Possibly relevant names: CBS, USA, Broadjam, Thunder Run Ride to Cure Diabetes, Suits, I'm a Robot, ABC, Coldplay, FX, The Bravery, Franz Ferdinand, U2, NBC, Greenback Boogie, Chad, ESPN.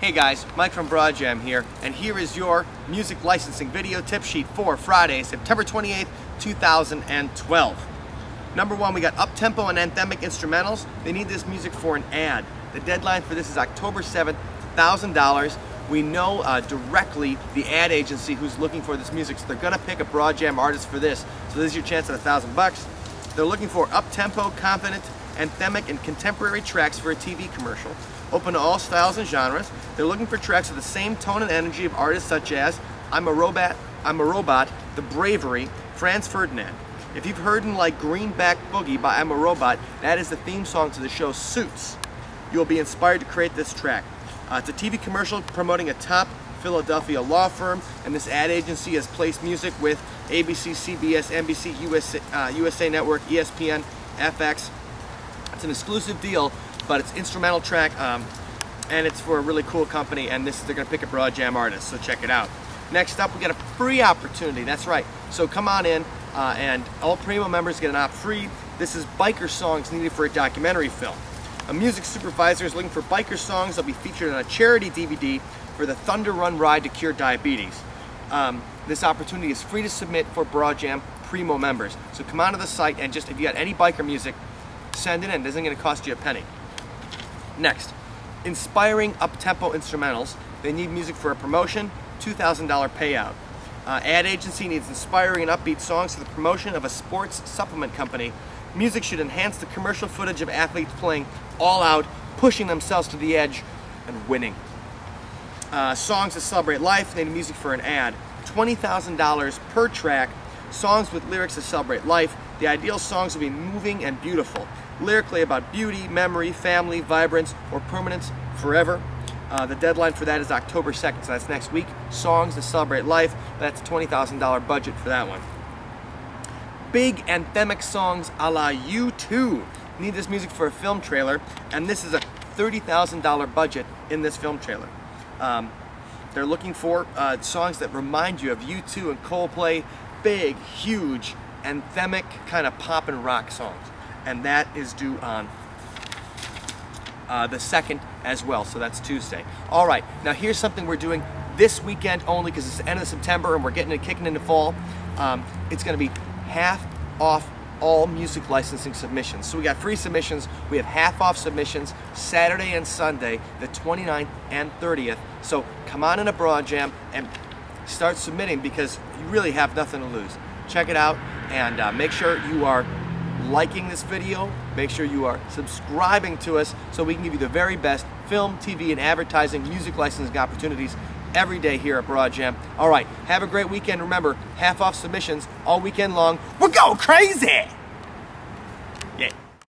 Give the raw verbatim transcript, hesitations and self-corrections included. Hey guys, Mike from Broadjam here, and here is your music licensing video tip sheet for Friday, September twenty-eighth, two thousand twelve. Number one, we got up-tempo and anthemic instrumentals. They need this music for an ad. The deadline for this is October seventh, one thousand dollars. We know uh, directly the ad agency who's looking for this music, so they're gonna pick a Broadjam artist for this. So this is your chance at a thousand bucks. They're looking for up-tempo, confident, anthemic, and contemporary tracks for a T V commercial. Open to all styles and genres. They're looking for tracks with the same tone and energy of artists such as I'm a Robot, I'm a Robot, The Bravery, Franz Ferdinand. If you've heard and like Greenback Boogie by I'm a Robot, that is the theme song to the show Suits. You'll be inspired to create this track. Uh, it's a T V commercial promoting a top Philadelphia law firm, and this ad agency has placed music with A B C, C B S, N B C, U S A, uh, U S A Network, E S P N, F X. It's an exclusive deal, but it's instrumental track, um, and it's for a really cool company, and this they're gonna pick a Broadjam artist, so check it out. Next up, we got a free opportunity, that's right. So come on in, uh, and all Primo members get an op free. This is biker songs needed for a documentary film. A music supervisor is looking for biker songs that'll be featured on a charity D V D for the Thunder Run Ride to Cure Diabetes. Um, this opportunity is free to submit for Broadjam Primo members. So come onto the site and just, if you got any biker music, send it in. This isn't gonna cost you a penny. Next, inspiring up-tempo instrumentals. They need music for a promotion, two thousand dollar payout. Uh, ad agency needs inspiring and upbeat songs for the promotion of a sports supplement company. Music should enhance the commercial footage of athletes playing all out, pushing themselves to the edge, and winning. Uh, songs to celebrate life. They need music for an ad. twenty thousand dollars per track. Songs with lyrics to celebrate life. The ideal songs will be moving and beautiful, lyrically about beauty, memory, family, vibrance, or permanence forever. Uh, the deadline for that is October second, so that's next week. Songs to celebrate life, that's a twenty thousand dollar budget for that one. Big anthemic songs a la U two. Need this music for a film trailer, and this is a thirty thousand dollar budget in this film trailer. Um, they're looking for uh, songs that remind you of U two and Coldplay, big, huge, anthemic kind of pop and rock songs. And that is due on uh, the second as well, so that's Tuesday. All right, now here's something we're doing this weekend only because it's the end of September and we're getting it kicking into fall. Um, it's gonna be half off all music licensing submissions. So we got free submissions, we have half off submissions Saturday and Sunday, the twenty-ninth and thirtieth. So come on in a Broadjam and start submitting because you really have nothing to lose. Check it out and uh, make sure you are liking this video, make sure you are subscribing to us so we can give you the very best film, T V, and advertising, music licensing opportunities every day here at Broadjam. All right, have a great weekend. Remember, half off submissions all weekend long. We're going crazy!